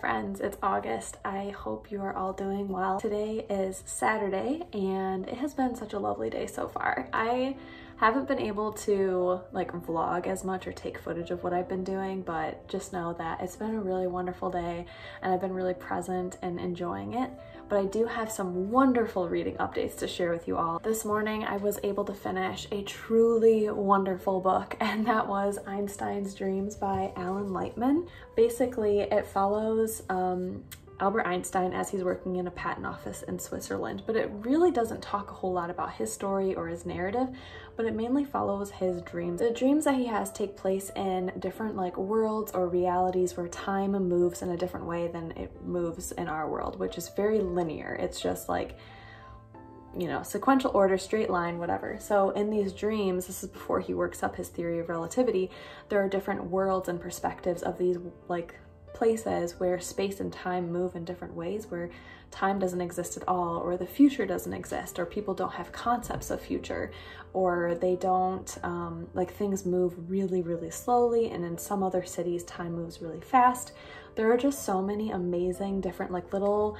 friends, it's August. I hope you are all doing well. Today is Saturday and it has been such a lovely day so far. I haven't been able to like vlog as much or take footage of what I've been doing, but just know that it's been a really wonderful day and I've been really present and enjoying it. But I do have some wonderful reading updates to share with you all. This morning I was able to finish a truly wonderful book, and that was Einstein's Dreams by Alan Lightman. Basically, it follows Albert Einstein as he's working in a patent office in Switzerland, but it really doesn't talk a whole lot about his story or his narrative, but it mainly follows his dreams. The dreams that he has take place in different like worlds or realities where time moves in a different way than it moves in our world, which is very linear. It's just like, you know, sequential order, straight line, whatever. So in these dreams, this is before he works up his theory of relativity, there are different worlds and perspectives of these like places where space and time move in different ways, where time doesn't exist at all, or the future doesn't exist, or people don't have concepts of future, or they don't, like things move really, really slowly, and in some other cities time moves really fast. There are just so many amazing different like little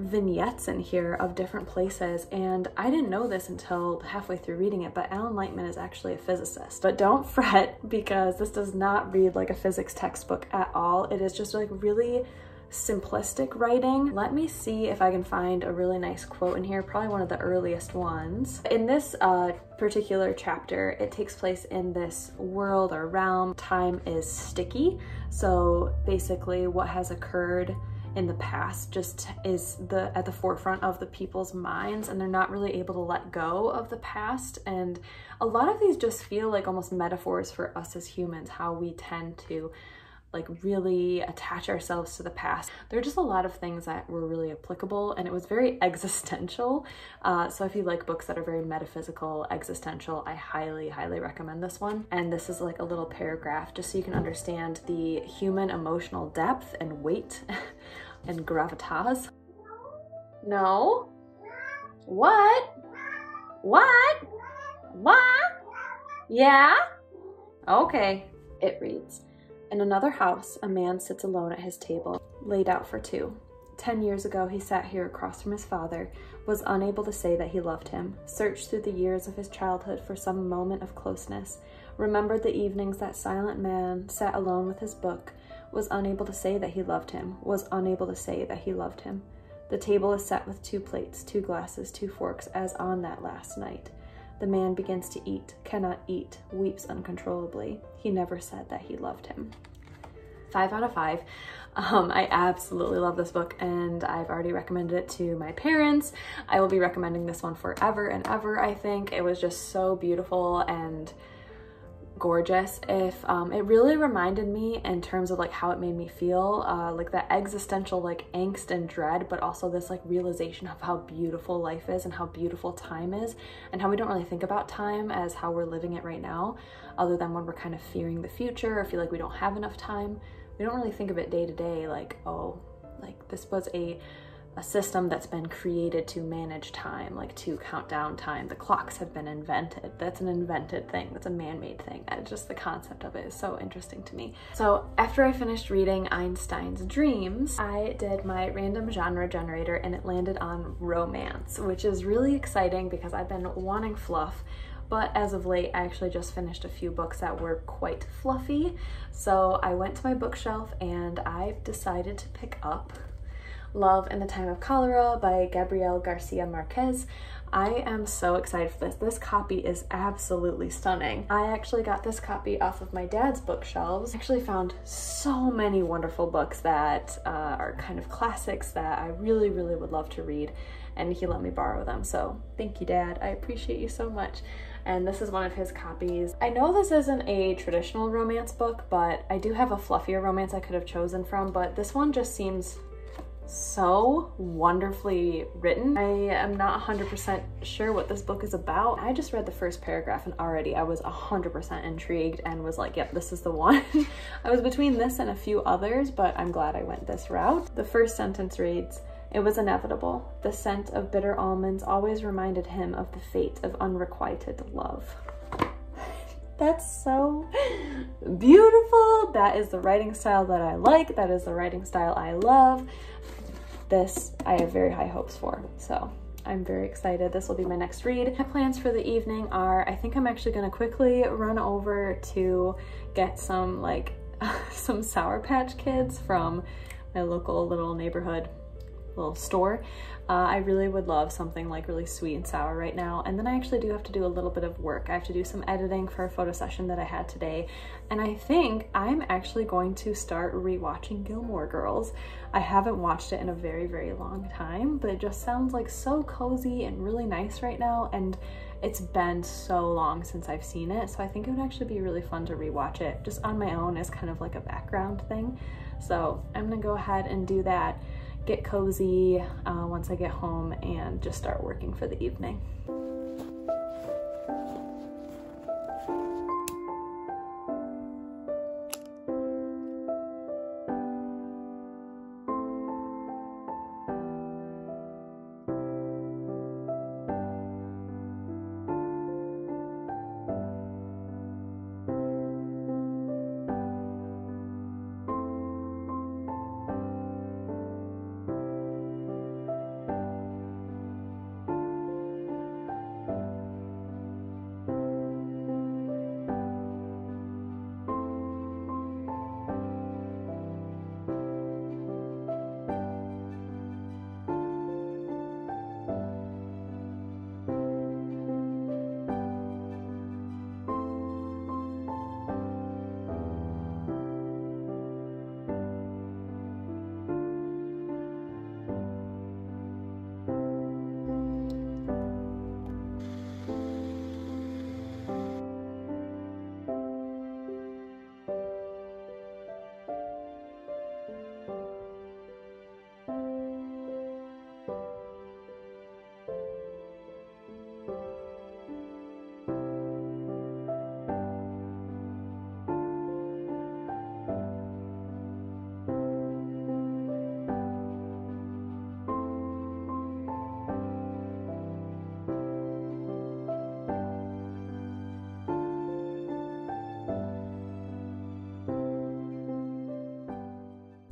vignettes in here of different places, and I didn't know this until halfway through reading it, but Alan Lightman is actually a physicist. But don't fret, because this does not read like a physics textbook at all. It is just like really simplistic writing. Let me see if I can find a really nice quote in here, probably one of the earliest ones. In this particular chapter, it takes place in this world or realm. Time is sticky, so basically what has occurred in the past just is at the forefront of the people's minds, and they're not really able to let go of the past. And a lot of these just feel like almost metaphors for us as humans, how we tend to like really attach ourselves to the past. There are just a lot of things that were really applicable, and it was very existential. So if you like books that are very metaphysical, existential, I highly, highly recommend this one. And this is like a little paragraph just so you can understand the human emotional depth and weight and gravitas. No? What? What? What? Yeah? Okay. It reads, in another house, a man sits alone at his table, laid out for two. 10 years ago, he sat here across from his father, was unable to say that he loved him, searched through the years of his childhood for some moment of closeness, remembered the evenings that silent man sat alone with his book, was unable to say that he loved him, was unable to say that he loved him. The table is set with two plates, two glasses, two forks, as on that last night. The man begins to eat, cannot eat, weeps uncontrollably. He never said that he loved him. 5 out of 5. I absolutely love this book, and I've already recommended it to my parents. I will be recommending this one forever and ever, I think. It was just so beautiful and gorgeous. It really reminded me in terms of like how it made me feel, like that existential like angst and dread, but also this like realization of how beautiful life is and how beautiful time is, and how we don't really think about time as how we're living it right now, other than when we're kind of fearing the future or feel like we don't have enough time. We don't really think of it day to day like, oh, like this was a system that's been created to manage time, like to count down time. The clocks have been invented. That's an invented thing. That's a man-made thing. Just the concept of it is so interesting to me. So after I finished reading Einstein's Dreams, I did my random genre generator, and it landed on romance, which is really exciting because I've been wanting fluff. But as of late, I actually just finished a few books that were quite fluffy. So I went to my bookshelf and I've decided to pick up Love in the Time of Cholera by Gabriel García Márquez. I am so excited for this. This copy is absolutely stunning. I actually got this copy off of my dad's bookshelves. I actually found so many wonderful books that are kind of classics that I really, really would love to read, and he let me borrow them. So thank you, Dad. I appreciate you so much. And this is one of his copies. I know this isn't a traditional romance book, but I do have a fluffier romance I could have chosen from, but this one just seems so wonderfully written. I am not 100% sure what this book is about. I just read the first paragraph and already I was 100% intrigued and was like, yep, this is the one. I was between this and a few others, but I'm glad I went this route. The first sentence reads, it was inevitable. The scent of bitter almonds always reminded him of the fate of unrequited love. That's so beautiful. That is the writing style that I like. That is the writing style I love. This I have very high hopes for, so I'm very excited. This will be my next read. My plans for the evening are, I think I'm actually gonna quickly run over to get some like some Sour Patch Kids from my local little neighborhood little store. I really would love something like really sweet and sour right now. And then I actually do have to do a little bit of work. I have to do some editing for a photo session that I had today. And I think I'm actually going to start rewatching Gilmore Girls. I haven't watched it in a very, very long time, but it just sounds like so cozy and really nice right now. And it's been so long since I've seen it. So I think it would actually be really fun to rewatch it just on my own as kind of like a background thing. So I'm gonna go ahead and do that. Get cozy once I get home and just start working for the evening.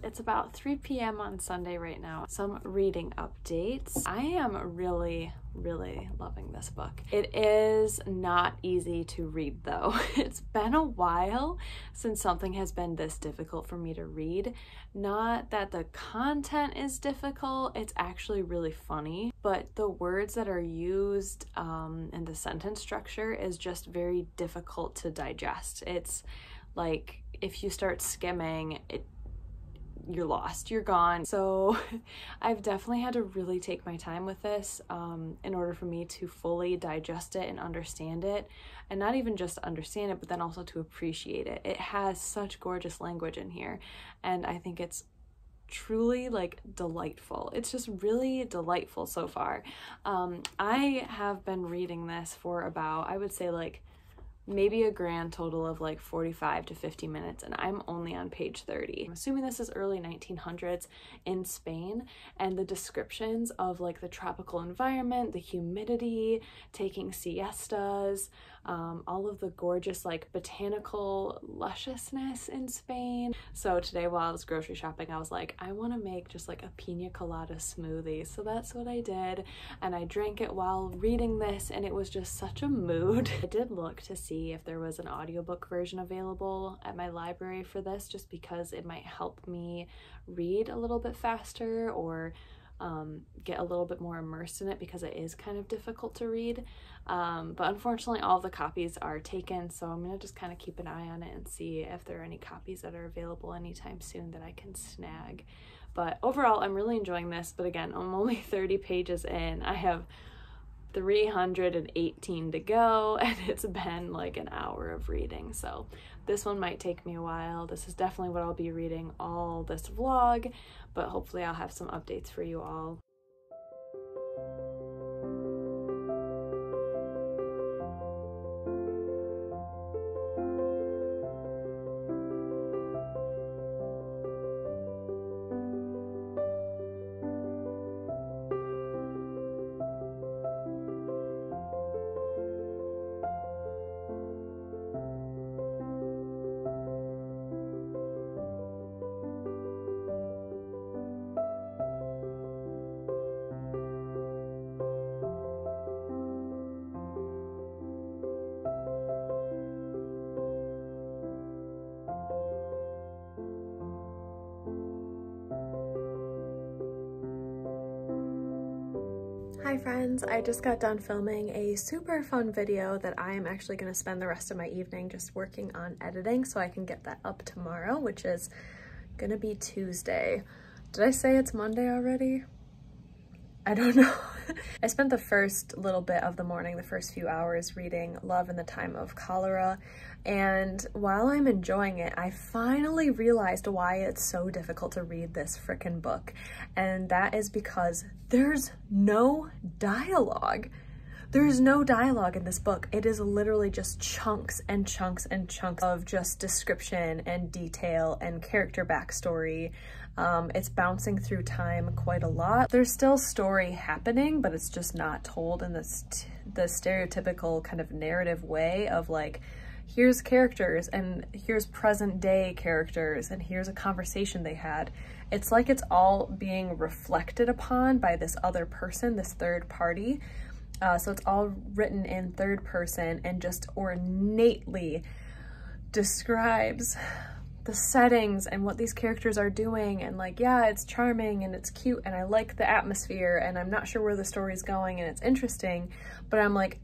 It's about 3 p.m. on Sunday right now. Some reading updates. I am really loving this book. It is not easy to read though. It's been a while since something has been this difficult for me to read. Not that the content is difficult, it's actually really funny, but the words that are used and the sentence structure is just very difficult to digest. It's like if you start skimming, you're lost, you're gone. So I've definitely had to really take my time with this in order for me to fully digest it and understand it. And not even just understand it, but then also to appreciate it. It has such gorgeous language in here. And I think it's truly like delightful. It's just really delightful so far. I have been reading this for about, I would say like maybe a grand total of like 45 to 50 minutes, and I'm only on page 30. I'm assuming this is early 1900s in Spain, and the descriptions of like the tropical environment, the humidity, taking siestas, all of the gorgeous like botanical lusciousness in Spain. So today while I was grocery shopping, I was like, I want to make just like a pina colada smoothie. So that's what I did, and I drank it while reading this, and it was just such a mood. I did look to see if there was an audiobook version available at my library for this, just because it might help me read a little bit faster or get a little bit more immersed in it, because it is kind of difficult to read. But unfortunately all the copies are taken, so I'm gonna just kind of keep an eye on it and see if there are any copies that are available anytime soon that I can snag. But overall I'm really enjoying this, but again I'm only 30 pages in. I have 318 to go, and it's been like an hour of reading, so this one might take me a while. This is definitely what I'll be reading all this vlog, but hopefully I'll have some updates for you all. Hi friends, I just got done filming a super fun video that I am actually going to spend the rest of my evening just working on editing so I can get that up tomorrow, which is going to be Tuesday. Did I say it's Monday already? I don't know. I spent the first little bit of the morning, the first few hours, reading Love in the Time of Cholera, and while I'm enjoying it, I finally realized why it's so difficult to read this frickin' book, and that is because there's no dialogue. There is no dialogue in this book. It is literally just chunks and chunks and chunks of just description and detail and character backstory. It's bouncing through time quite a lot. There's still story happening, but it's just not told in the stereotypical kind of narrative way of like, here's characters and here's present day characters and here's a conversation they had. It's like it's all being reflected upon by this other person, this third party. So it's all written in third person and just ornately describes the settings and what these characters are doing, and like, yeah, it's charming and it's cute and I like the atmosphere and I'm not sure where the story's going and it's interesting, but I'm like,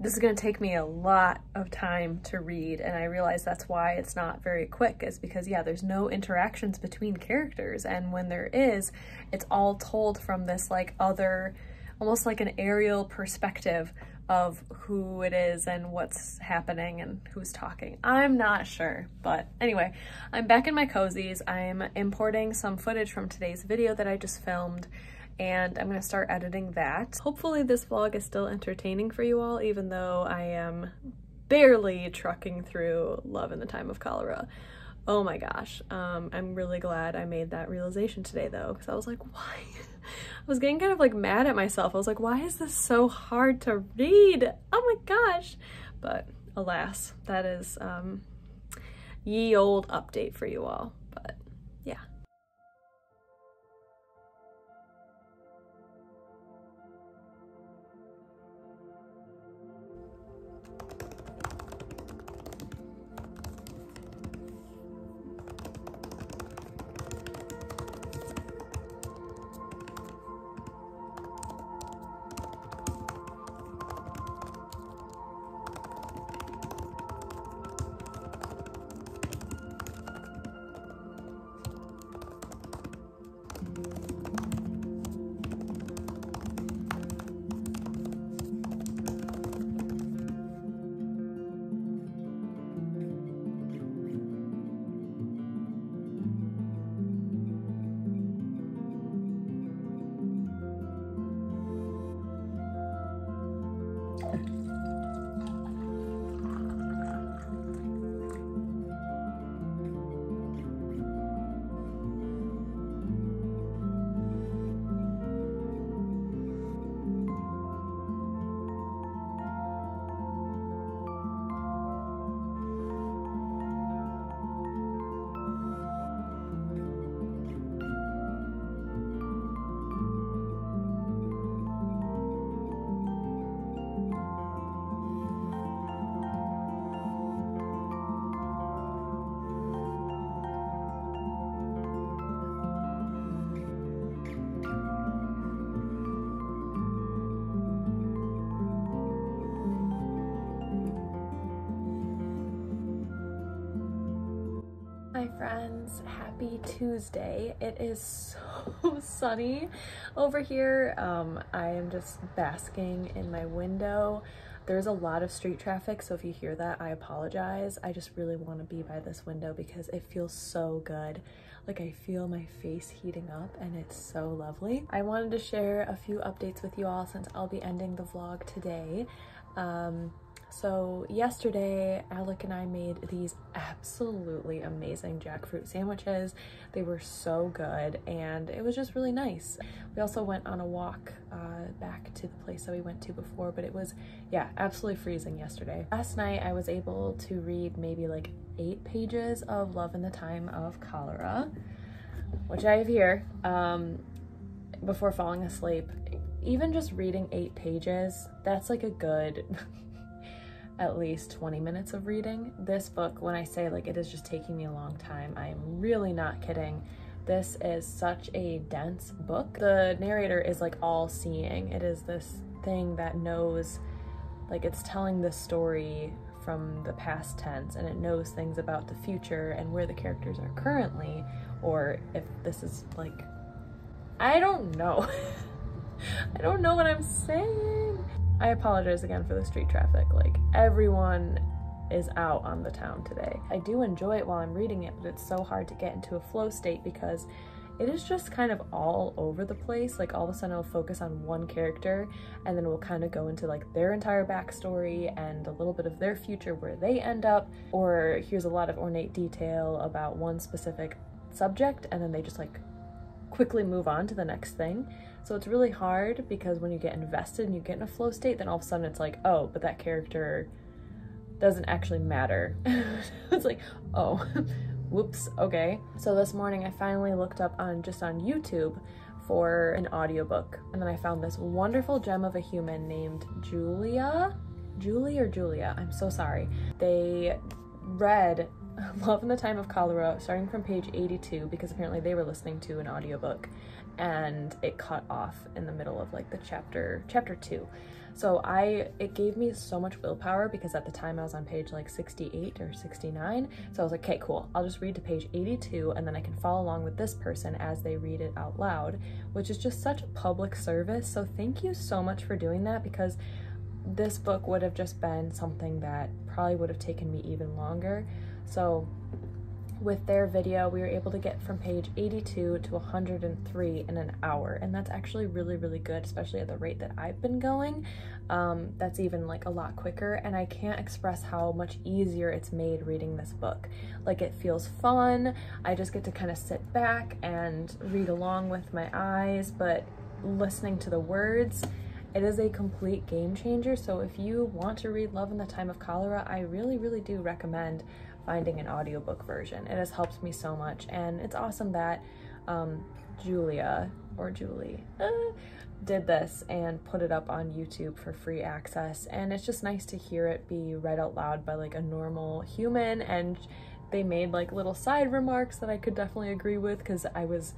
this is gonna take me a lot of time to read. And I realize that's why it's not very quick, is because, yeah, there's no interactions between characters. And when there is, it's all told from this like other, almost like an aerial perspective of who it is and what's happening and who's talking. I'm not sure, but anyway, I'm back in my cozies. I'm importing some footage from today's video that I just filmed, and I'm gonna start editing that. Hopefully this vlog is still entertaining for you all, even though I am barely trucking through Love in the Time of Cholera. Oh my gosh, I'm really glad I made that realization today though, because I was like, why? I was getting kind of like mad at myself. I was like, why is this so hard to read? Oh my gosh. But alas, that is ye olde update for you all, but yeah. Friends, happy Tuesday. It is so sunny over here. I am just basking in my window. There's a lot of street traffic, so if you hear that, I apologize. I just really want to be by this window because it feels so good. Like, I feel my face heating up and it's so lovely. I wanted to share a few updates with you all since I'll be ending the vlog today. So yesterday, Alec and I made these absolutely amazing jackfruit sandwiches. They were so good and it was just really nice. We also went on a walk back to the place that we went to before, but it was, yeah, absolutely freezing yesterday. Last night, I was able to read maybe like 8 pages of Love in the Time of Cholera, which I have here, before falling asleep. Even just reading 8 pages, that's like a good... at least 20 minutes of reading. This book, when I say like it is just taking me a long time, I am really not kidding. This is such a dense book. The narrator is like all-seeing. It is this thing that knows, like, it's telling the story from the past tense, and it knows things about the future and where the characters are currently, or if this is like, I don't know. I don't know what I'm saying. I apologize again for the street traffic. Like, everyone is out on the town today. I do enjoy it while I'm reading it, but it's so hard to get into a flow state because it is just kind of all over the place. Like, all of a sudden it'll focus on one character, and then we'll kind of go into like their entire backstory and a little bit of their future, where they end up, or here's a lot of ornate detail about one specific subject, and then they just like quickly move on to the next thing. So it's really hard, because when you get invested and you get in a flow state, then all of a sudden it's like, oh, but that character doesn't actually matter. It's like, oh, whoops, okay. So this morning I finally looked up on YouTube for an audiobook, and then I found this wonderful gem of a human named Julia, I'm so sorry. They read Love in the Time of Cholera starting from page 82, because apparently they were listening to an audiobook and it cut off in the middle of like the chapter 2. So it gave me so much willpower, because at the time I was on page like 68 or 69. So I was like, okay, cool, I'll just read to page 82, and then I can follow along with this person as they read it out loud, which is just such public service. So thank you so much for doing that, because this book would have just been something that probably would have taken me even longer. So with their video, we were able to get from page 82 to 103 in an hour, and that's actually really, really good, especially at the rate that I've been going. That's even like a lot quicker, and I can't express how much easier it's made reading this book. Like, it feels fun. I just get to kind of sit back and read along with my eyes, but listening to the words, it is a complete game changer. So if you want to read Love in the Time of Cholera, I really, really do recommend finding an audiobook version. It has helped me so much, and it's awesome that Julie did this and put it up on YouTube for free access, and it's just nice to hear it be read out loud by like a normal human. And they made like little side remarks that I could definitely agree with, because I was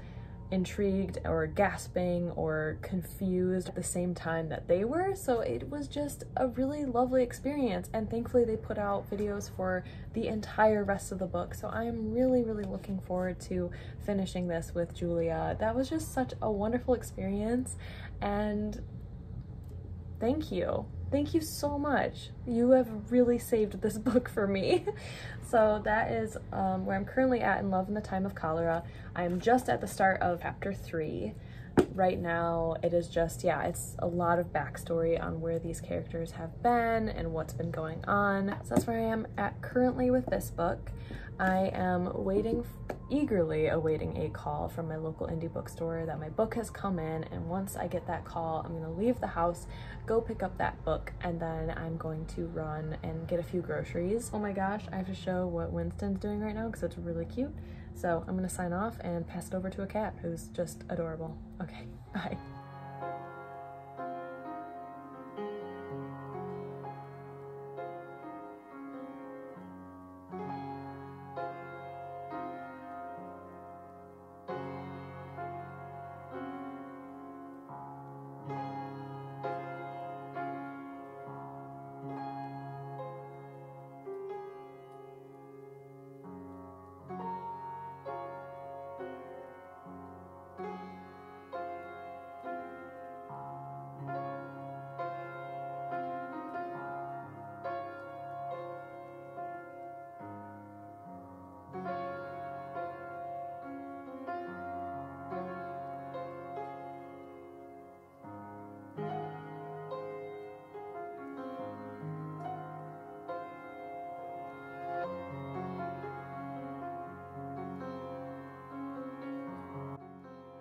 intrigued or gasping or confused at the same time that they were. So it was just a really lovely experience, and thankfully they put out videos for the entire rest of the book. So I am really, really looking forward to finishing this with Julia. That was just such a wonderful experience, and thank you. Thank you so much. You have really saved this book for me. So that is where I'm currently at in Love in the Time of Cholera. I'm just at the start of chapter 3. Right now it is just, yeah, it's a lot of backstory on where these characters have been and what's been going on. So that's where I am at currently with this book. I am eagerly awaiting a call from my local indie bookstore that my book has come in, and once I get that call, I'm gonna leave the house, go pick up that book, and then I'm going to run and get a few groceries. Oh my gosh, I have to show what Winston's doing right now because it's really cute. So I'm gonna sign off and pass it over to a cat who's just adorable. Okay, bye.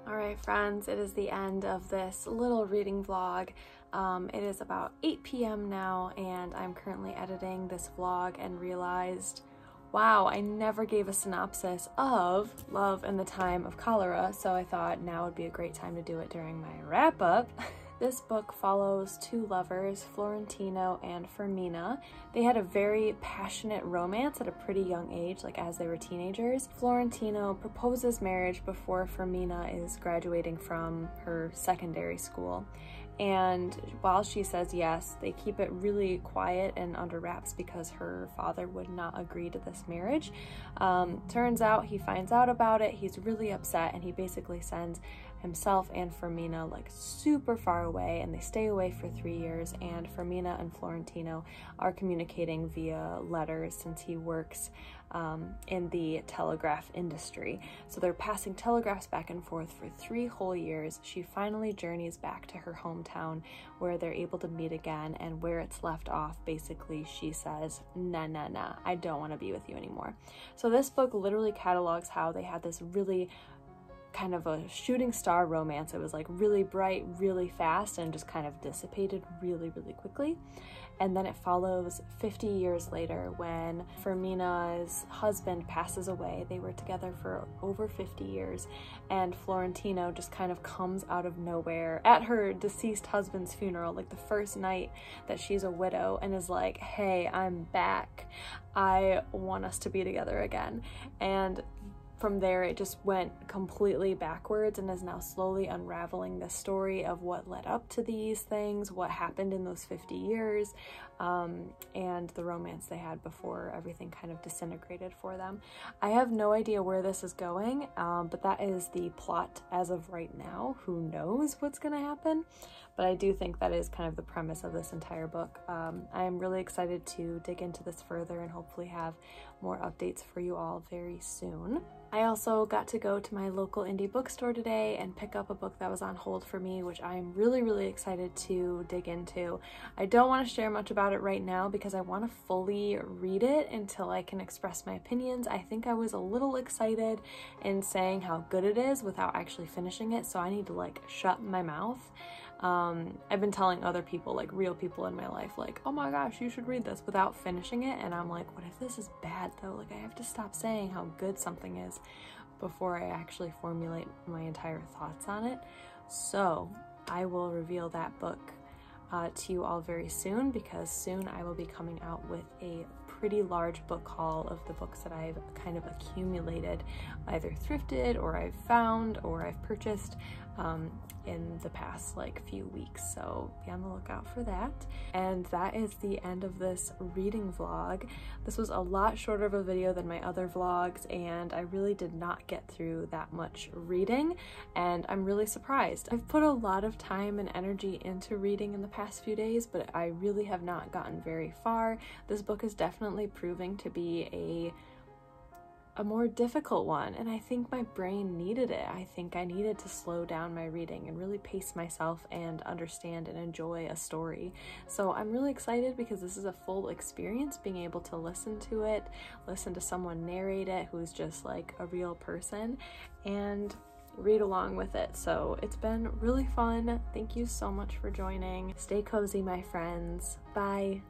Alright friends, it is the end of this little reading vlog. It is about 8 p.m. now, and I'm currently editing this vlog and realized, wow, I never gave a synopsis of Love in the Time of Cholera, so I thought now would be a great time to do it during my wrap-up. This book follows two lovers, Florentino and Fermina. They had a very passionate romance at a pretty young age, like as they were teenagers. Florentino proposes marriage before Fermina is graduating from her secondary school. And while she says yes, they keep it really quiet and under wraps because her father would not agree to this marriage. Turns out he finds out about it, he's really upset, and he basically sends himself and Fermina like super far away, and they stay away for 3 years, and Fermina and Florentino are communicating via letters since he works in the telegraph industry. So they're passing telegraphs back and forth for 3 whole years. She finally journeys back to her hometown where they're able to meet again, and where it's left off, basically she says, nah, nah, nah, I don't want to be with you anymore. So this book literally catalogs how they had this really kind of a shooting star romance. It was like really bright, really fast, and just kind of dissipated really, really quickly. And then it follows 50 years later when Fermina's husband passes away. They were together for over 50 years, and Florentino just kind of comes out of nowhere at her deceased husband's funeral, like the first night that she's a widow, and is like, hey, I'm back. I want us to be together again. And from there, it just went completely backwards and is now slowly unraveling the story of what led up to these things, what happened in those 50 years, and the romance they had before everything kind of disintegrated for them. I have no idea where this is going, but that is the plot as of right now. Who knows what's going to happen? But I do think that is kind of the premise of this entire book. I am really excited to dig into this further and hopefully have more updates for you all very soon. I also got to go to my local indie bookstore today and pick up a book that was on hold for me, which I'm really, really excited to dig into. I don't want to share much about it right now because I want to fully read it until I can express my opinions. I think I was a little excited in saying how good it is without actually finishing it, so I need to like shut my mouth. I've been telling other people, like real people in my life, like, oh my gosh, you should read this, without finishing it. And I'm like, what if this is bad though? Like, I have to stop saying how good something is before I actually formulate my entire thoughts on it. So I will reveal that book to you all very soon, because soon I will be coming out with a pretty large book haul of the books that I've kind of accumulated, either thrifted or I've found or I've purchased in the past like few weeks, so be on the lookout for that. And that is the end of this reading vlog. This was a lot shorter of a video than my other vlogs, and I really did not get through that much reading, and I'm really surprised. I've put a lot of time and energy into reading in the past few days, but I really have not gotten very far. This book is definitely proving to be a more difficult one, and I think my brain needed it. I think I needed to slow down my reading and really pace myself and understand and enjoy a story. So I'm really excited because this is a full experience, being able to listen to it, listen to someone narrate it who's just like a real person, and read along with it. So it's been really fun. Thank you so much for joining. Stay cozy, my friends. Bye.